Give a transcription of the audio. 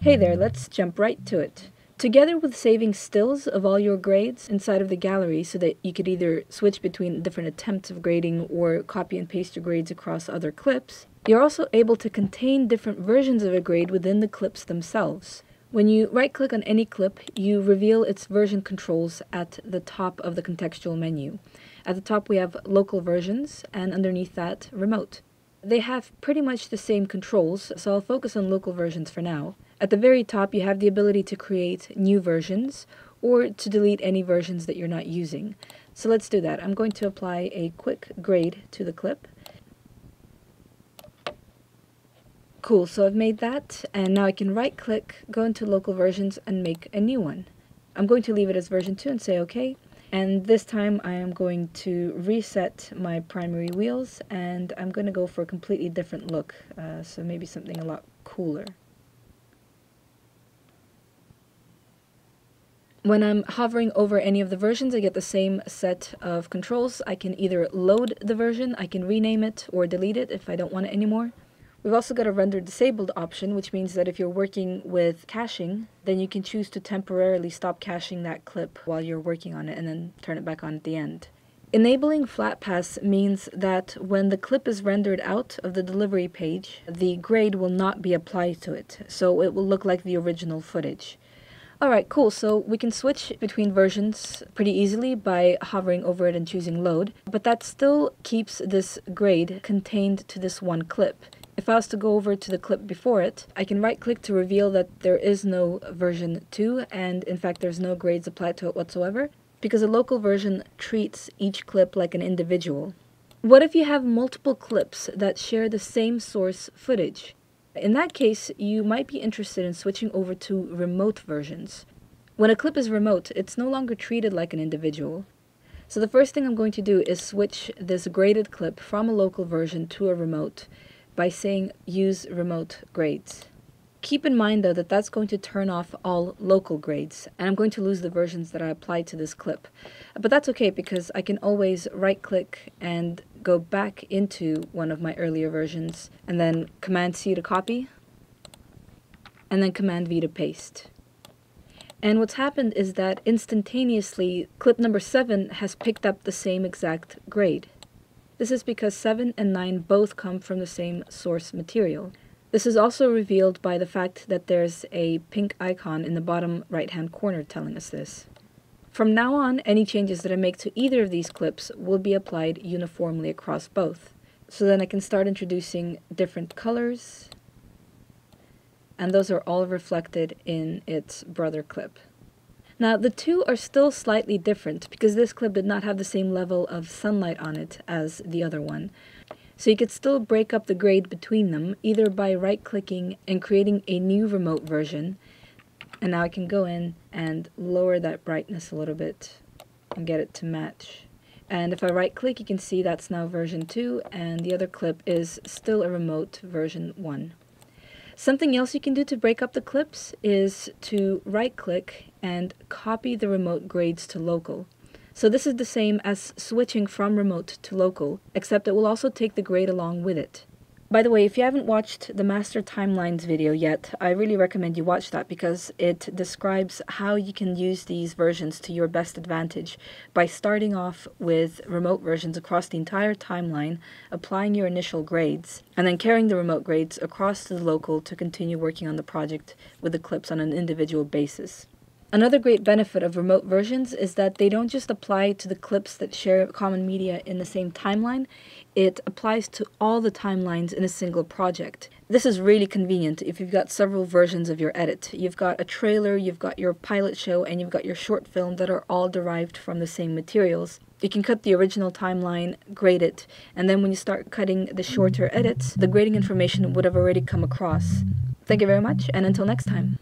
Hey there, let's jump right to it. Together with saving stills of all your grades inside of the gallery so that you could either switch between different attempts of grading or copy and paste your grades across other clips, you're also able to contain different versions of a grade within the clips themselves. When you right-click on any clip, you reveal its version controls at the top of the contextual menu. At the top we have local versions, and underneath that, remote. They have pretty much the same controls, so I'll focus on local versions for now. At the very top, you have the ability to create new versions, or to delete any versions that you're not using. So let's do that. I'm going to apply a quick grade to the clip. Cool, so I've made that, and now I can right-click, go into local versions, and make a new one. I'm going to leave it as version 2 and say OK, and this time I am going to reset my primary wheels, and I'm going to go for a completely different look, so maybe something a lot cooler. When I'm hovering over any of the versions, I get the same set of controls. I can either load the version, I can rename it, or delete it if I don't want it anymore. We've also got a render disabled option, which means that if you're working with caching, then you can choose to temporarily stop caching that clip while you're working on it and then turn it back on at the end. Enabling FlatPass means that when the clip is rendered out of the delivery page, the grade will not be applied to it, so it will look like the original footage. Alright, cool, so we can switch between versions pretty easily by hovering over it and choosing load, but that still keeps this grade contained to this one clip. If I was to go over to the clip before it, I can right-click to reveal that there is no version 2, and in fact there's no grades applied to it whatsoever, because a local version treats each clip like an individual. What if you have multiple clips that share the same source footage? In that case, you might be interested in switching over to remote versions. When a clip is remote, it's no longer treated like an individual. So the first thing I'm going to do is switch this graded clip from a local version to a remote, by saying use remote grades. Keep in mind though that that's going to turn off all local grades, and I'm going to lose the versions that I applied to this clip. But that's okay because I can always right-click and go back into one of my earlier versions, and then Command-C to copy, and then Command-V to paste. And what's happened is that instantaneously clip number 7 has picked up the same exact grade. This is because 7 and 9 both come from the same source material. This is also revealed by the fact that there's a pink icon in the bottom right-hand corner telling us this. From now on, any changes that I make to either of these clips will be applied uniformly across both. So then I can start introducing different colors, and those are all reflected in its brother clip. Now, the two are still slightly different because this clip did not have the same level of sunlight on it as the other one. So you could still break up the grade between them, either by right-clicking and creating a new remote version. And now I can go in and lower that brightness a little bit and get it to match. And if I right-click, you can see that's now version 2, and the other clip is still a remote version 1. Something else you can do to break up the clips is to right-click and copy the remote grades to local. So this is the same as switching from remote to local, except it will also take the grade along with it. By the way, if you haven't watched the Master Timelines video yet, I really recommend you watch that because it describes how you can use these versions to your best advantage by starting off with remote versions across the entire timeline, applying your initial grades, and then carrying the remote grades across to the local to continue working on the project with the clips on an individual basis. Another great benefit of remote versions is that they don't just apply to the clips that share common media in the same timeline, it applies to all the timelines in a single project. This is really convenient if you've got several versions of your edit. You've got a trailer, you've got your pilot show, and you've got your short film that are all derived from the same materials. You can cut the original timeline, grade it, and then when you start cutting the shorter edits, the grading information would have already come across. Thank you very much, and until next time.